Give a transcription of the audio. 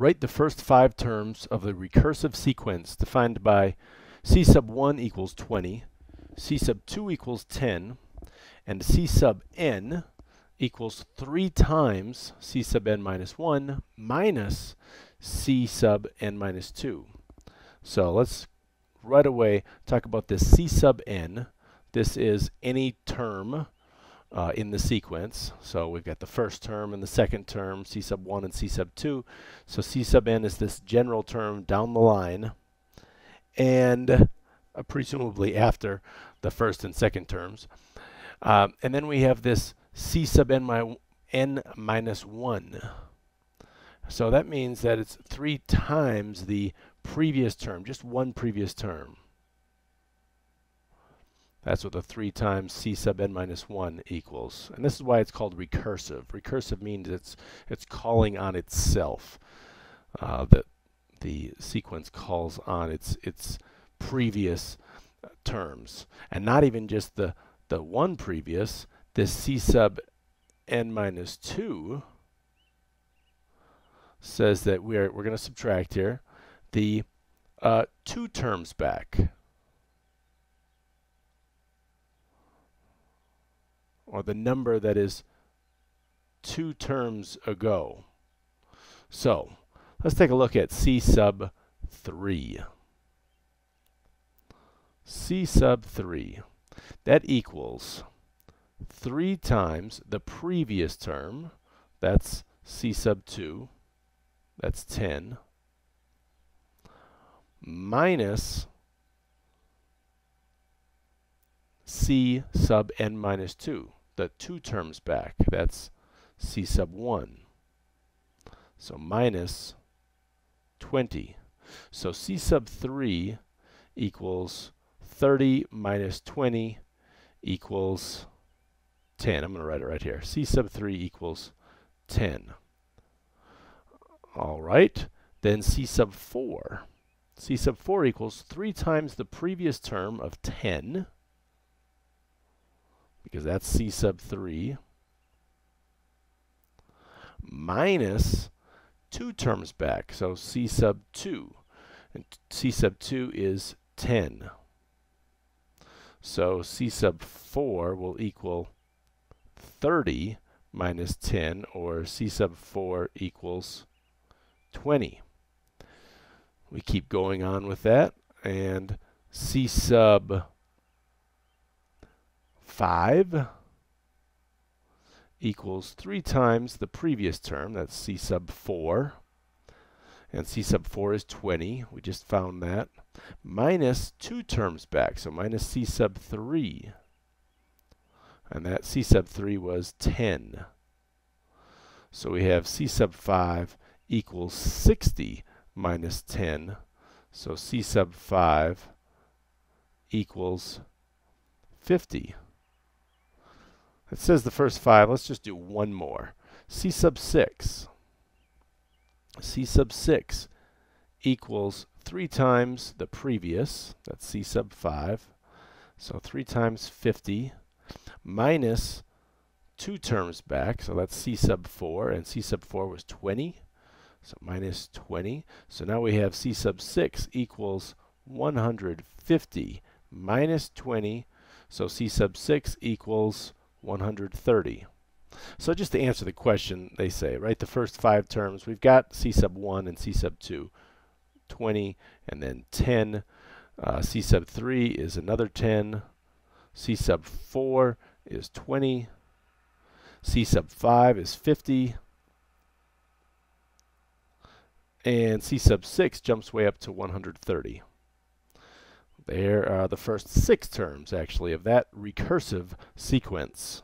Write the first 5 terms of the recursive sequence defined by C sub 1 equals 20, C sub 2 equals 10, and C sub n equals 3 times C sub n minus 1 minus C sub n minus 2. So let's right away talk about this C sub n. This is any term in the sequence. So we've got the first term and the second term, C sub 1 and C sub 2. So C sub n is this general term down the line, and presumably after the first and second terms. And then we have this C sub n minus 1. So that means that it's 3 times the previous term, just one previous term. That's what the 3 times C sub n minus 1 equals. And this is why it's called recursive. Recursive means it's calling on itself. The sequence calls on its previous terms. And not even just the one previous, this C sub n minus 2 says that we're going to subtract here the 2 terms back, or the number that is 2 terms ago. So let's take a look at C sub 3. C sub 3, that equals 3 times the previous term, that's C sub 2, that's 10, minus C sub n minus 2, the 2 terms back, that's C sub 1. So minus 20. So C sub 3 equals 30 minus 20 equals 10. I'm going to write it right here. C sub 3 equals 10. All right. Then C sub 4. C sub 4 equals 3 times the previous term of 10, because that's C sub 3, minus 2 terms back, so C sub 2. And C sub 2 is 10. So C sub 4 will equal 30 minus 10, or C sub 4 equals 20. We keep going on with that, and C sub 5 equals 3 times the previous term, that's C sub 4, and C sub 4 is 20, we just found that, minus 2 terms back, so minus C sub 3, and that C sub 3 was 10. So we have C sub 5 equals 60 minus 10, so C sub 5 equals 50. It says the first 5. Let's just do one more. C sub 6. C sub 6 equals 3 times the previous. That's C sub 5. So 3 times 50 minus 2 terms back. So that's C sub 4. And C sub 4 was 20. So minus 20. So now we have C sub 6 equals 150 minus 20. So C sub 6 equals 130. So just to answer the question, they say, write the first 5 terms. We've got C sub 1 and C sub 2, 20 and then 10. C sub 3 is another 10. C sub 4 is 20. C sub 5 is 50. And C sub 6 jumps way up to 130. There are the first 6 terms, actually, of that recursive sequence.